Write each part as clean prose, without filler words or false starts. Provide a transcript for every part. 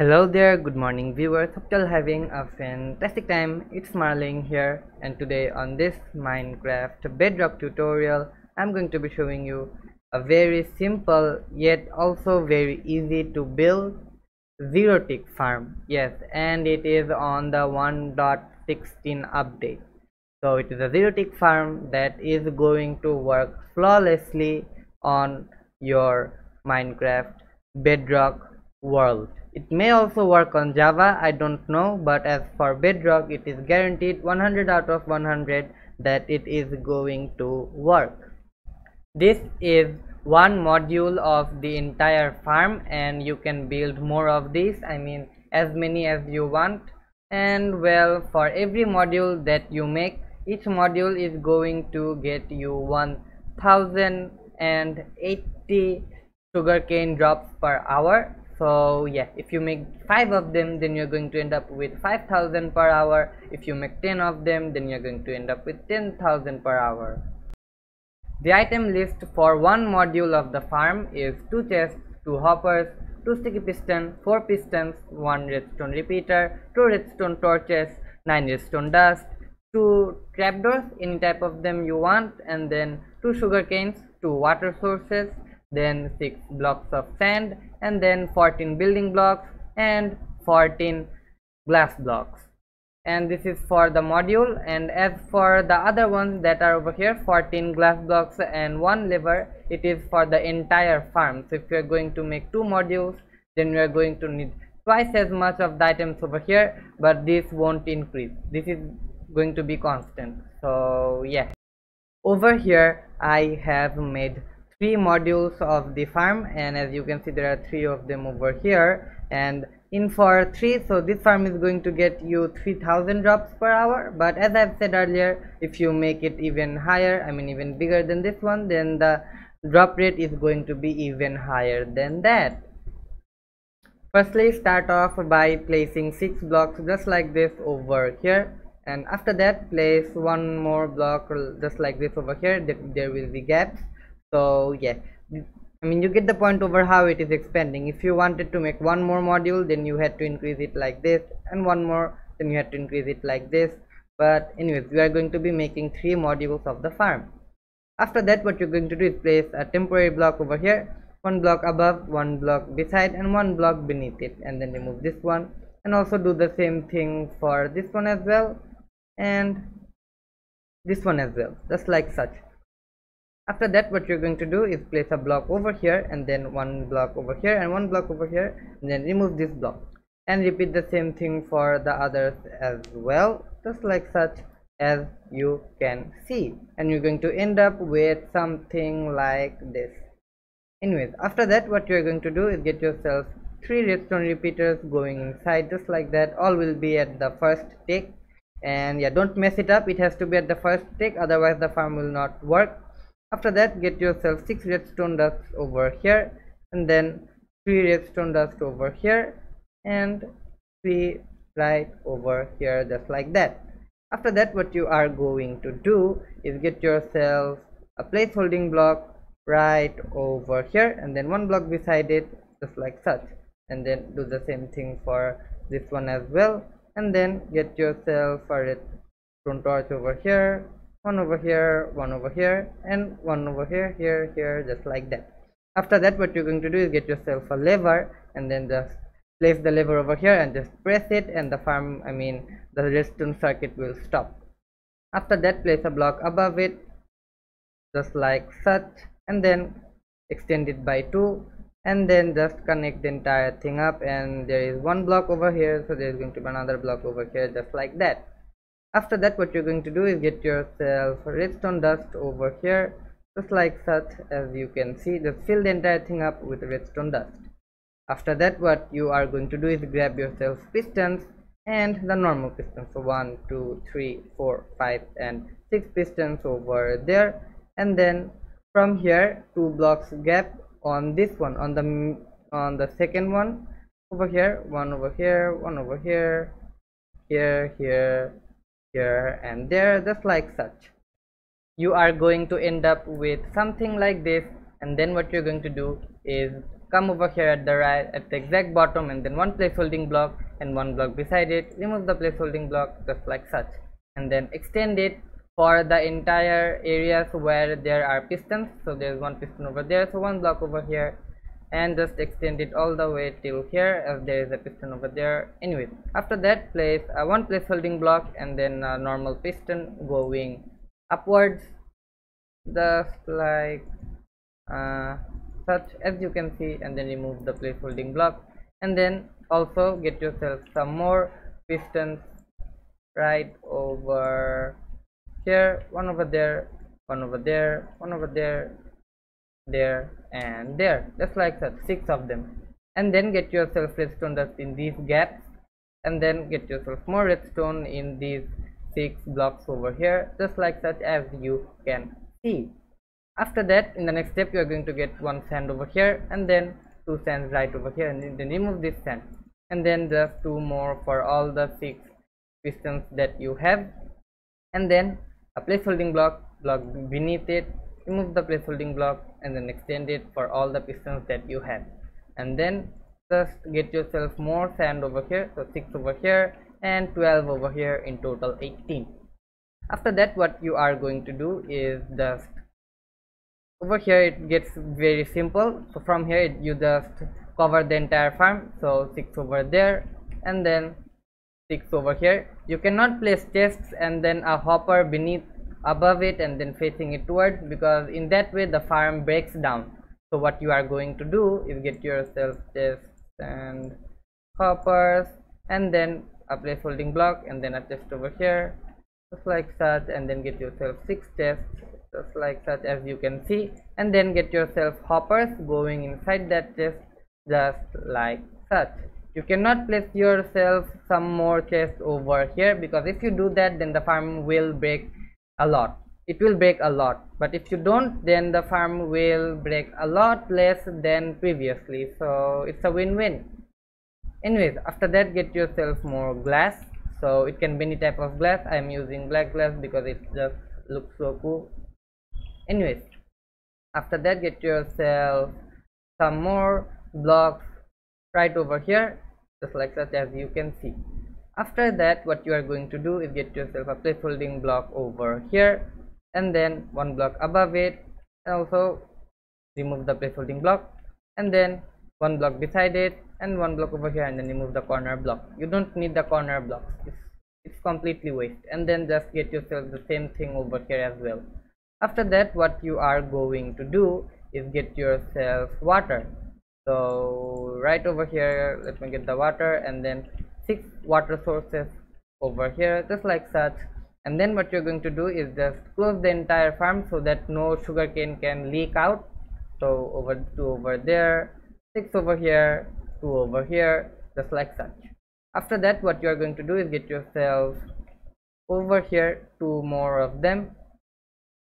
Hello there, good morning viewers. Hope you're having a fantastic time. It's Marleing here, and today on this Minecraft Bedrock tutorial I'm going to be showing you a very simple yet also very easy to build zero tick farm. Yes, and it is on the 1.16 update. So it is a zero tick farm that is going to work flawlessly on your Minecraft Bedrock world. It may also work on Java, I don't know, but as for Bedrock, it is guaranteed 100 out of 100 that it is going to work. This is one module of the entire farm, and you can build more of these, I mean as many as you want. And well, for every module that you make, each module is going to get you 1080 sugarcane drops per hour. So yeah, if you make 5 of them, then you're going to end up with 5,000 per hour. If you make 10 of them, then you're going to end up with 10,000 per hour. The item list for one module of the farm is 2 chests, 2 hoppers, 2 sticky pistons, 4 pistons, 1 redstone repeater, 2 redstone torches, 9 redstone dust, 2 trapdoors, any type of them you want, and then 2 sugar canes, 2 water sources, then 6 blocks of sand, and then 14 building blocks and 14 glass blocks. And this is for the module. And as for the other ones that are over here, 14 glass blocks and 1 lever, it is for the entire farm. So if you are going to make 2 modules, then you are going to need twice as much of the items over here, but this won't increase. This is going to be constant. So yeah, over here I have made 3 modules of the farm, and as you can see there are 3 of them over here, and in for 3. So this farm is going to get you 3,000 drops per hour, but as I've said earlier, if you make it even higher, I mean even bigger than this one, then the drop rate is going to be even higher than that. Firstly, start off by placing 6 blocks just like this over here, and after that place 1 more block just like this over here. There will be gaps. So yeah, I mean you get the point over how it is expanding. If you wanted to make 1 more module, then you had to increase it like this, and 1 more, then you had to increase it like this. But anyways, we are going to be making 3 modules of the farm. After that, what you're going to do is place a temporary block over here, 1 block above, 1 block beside, and 1 block beneath it, and then remove this one, and also do the same thing for this one as well, and this one as well, just like such. After that, what you're going to do is place a block over here, and then 1 block over here, and 1 block over here, and then remove this block, and repeat the same thing for the others as well, just like such, as you can see, and you're going to end up with something like this. Anyways, after that, what you're going to do is get yourself 3 redstone repeaters going inside just like that. All will be at the first take, and yeah, don't mess it up. It has to be at the first take, otherwise the farm will not work. After that, get yourself 6 redstone dust over here, and then 3 redstone dust over here, and 3 right over here, just like that. After that, what you are going to do is get yourself a place holding block right over here, and then 1 block beside it, just like such, and then do the same thing for this one as well, and then get yourself a redstone torch over here, 1 over here, 1 over here, and 1 over here, here, just like that. After that, what you're going to do is get yourself a lever, and then just place the lever over here and just press it, and the farm, I mean the redstone circuit will stop. After that, place a block above it just like such, and then extend it by 2, and then just connect the entire thing up. And there is 1 block over here, so there is going to be another block over here, just like that. After that, what you're going to do is get yourself redstone dust over here, just like such, as you can see. Just fill the entire thing up with redstone dust. After that, what you are going to do is grab yourself pistons, and the normal pistons, so 1, 2, 3, 4, 5 and 6 pistons over there, and then from here 2 blocks gap on this one, on the second one over here, 1 over here, 1 over here, here and there, just like such. You are going to end up with something like this, and then what you're going to do is Come over here at the right, at the exact bottom, and then one placeholding block and one block beside it. Remove the placeholding block just like such, and then extend it for the entire areas where there are pistons. So there's one piston over there, so one block over here, and just extend it all the way till here as there is a piston over there. Anyway, after that, place one placeholding block and then a normal piston going upwards just like such, as you can see, and then remove the placeholding block, and then also get yourself some more pistons right over here, one over there, one over there, one over there, there and there, just like that, 6 of them. And then get yourself redstone dust in these gaps, and then get yourself more redstone in these 6 blocks over here, just like that, as you can see. After that, in the next step, you are going to get 1 sand over here, and then 2 sands right over here, and then remove this sand, and then just 2 more for all the 6 pistons that you have, and then a placeholding block beneath it. Remove the placeholding block and then extend it for all the pistons that you have, and then just get yourself more sand over here, so 6 over here and 12 over here, in total 18. After that, what you are going to do is just over here, it gets very simple. So from here, you just cover the entire farm, so 6 over there and then 6 over here. You cannot place chests and then a hopper beneath above it and then facing it towards, because in that way the farm breaks down. So what you are going to do is get yourself chests and hoppers, and then a placeholding block and then a chest over here, just like such, and then get yourself 6 chests, just like such, as you can see, and then get yourself hoppers going inside that chest, just like such. You cannot place yourself some more chests over here, because if you do that, then the farm will break a lot. It will break a lot, but if you don't, then the farm will break a lot less than previously, so it's a win-win. Anyways, after that, get yourself more glass, so it can be any type of glass. I'm using black glass because it just looks so cool. Anyways, after that, get yourself some more blocks right over here, just like that, as you can see. After that, what you are going to do is get yourself a placeholding block over here, and then one block above it, and also remove the placeholding block, and then one block beside it, and one block over here, and then remove the corner block. You don't need the corner blocks, it's completely waste. And then just get yourself the same thing over here as well. After that, what you are going to do is get yourself water. So right over here, let me get the water, and then 6 water sources over here, just like such. And then what you're going to do is just close the entire farm so that no sugarcane can leak out. So over 2 over there, 6 over here, 2 over here, just like such. After that, what you are going to do is get yourself over here 2 more of them,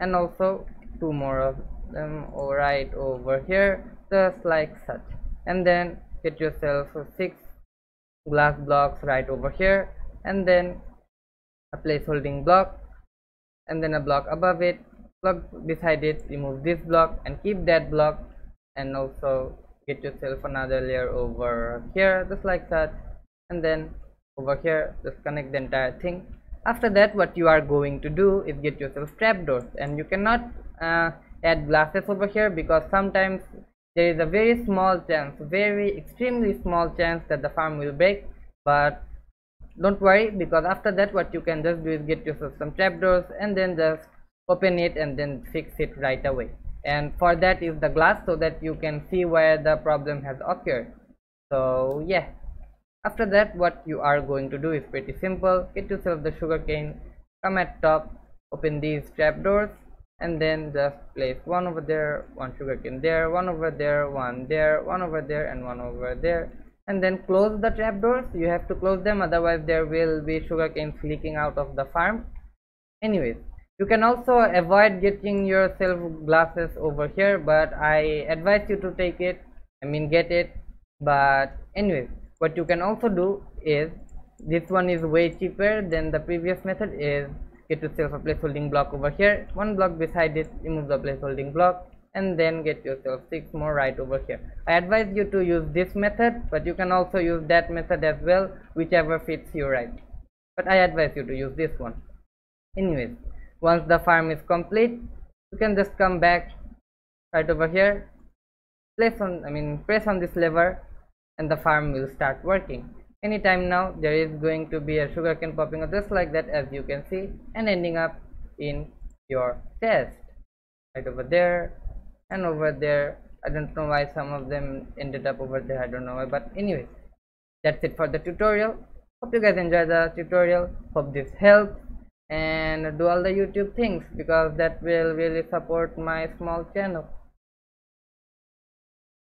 and also 2 more of them right over here, just like such. And then get yourself 6 glass blocks right over here, and then a placeholding block, and then a block above it, block beside it. Remove this block and keep that block, and also get yourself another layer over here, just like that, and then over here just connect the entire thing. After that, what you are going to do is get yourself trapdoors, and you cannot add glasses over here, because sometimes there is a very small chance, very extremely small chance that the farm will break. But don't worry, because after that, what you can just do is get yourself some trapdoors and then just open it and then fix it right away. And for that is the glass, so that you can see where the problem has occurred. So yeah, after that, what you are going to do is pretty simple. Get yourself the sugarcane, come at top, open these trapdoors, and then just place one over there, one sugarcane there, one over there, one there, one over there, and one over there, and then close the trapdoors. You have to close them, otherwise there will be sugarcane leaking out of the farm. Anyways, you can also avoid getting yourself glasses over here, but I advise you to take it, get it. But anyways, what you can also do is, this one is way cheaper than the previous method, is get yourself a placeholding block over here, one block beside it, remove the placeholding block, and then get yourself 6 more right over here. I advise you to use this method, but you can also use that method as well, whichever fits you right. But I advise you to use this one. Anyways, once the farm is complete, you can just come back right over here, press on this lever, and the farm will start working. Anytime now, there is going to be a sugarcane popping up just like that, as you can see, and ending up in your chest right over there and over there. I don't know why some of them ended up over there, I don't know why, but anyways, that's it for the tutorial. Hope you guys enjoy the tutorial, hope this helps, and do all the YouTube things, because that will really support my small channel.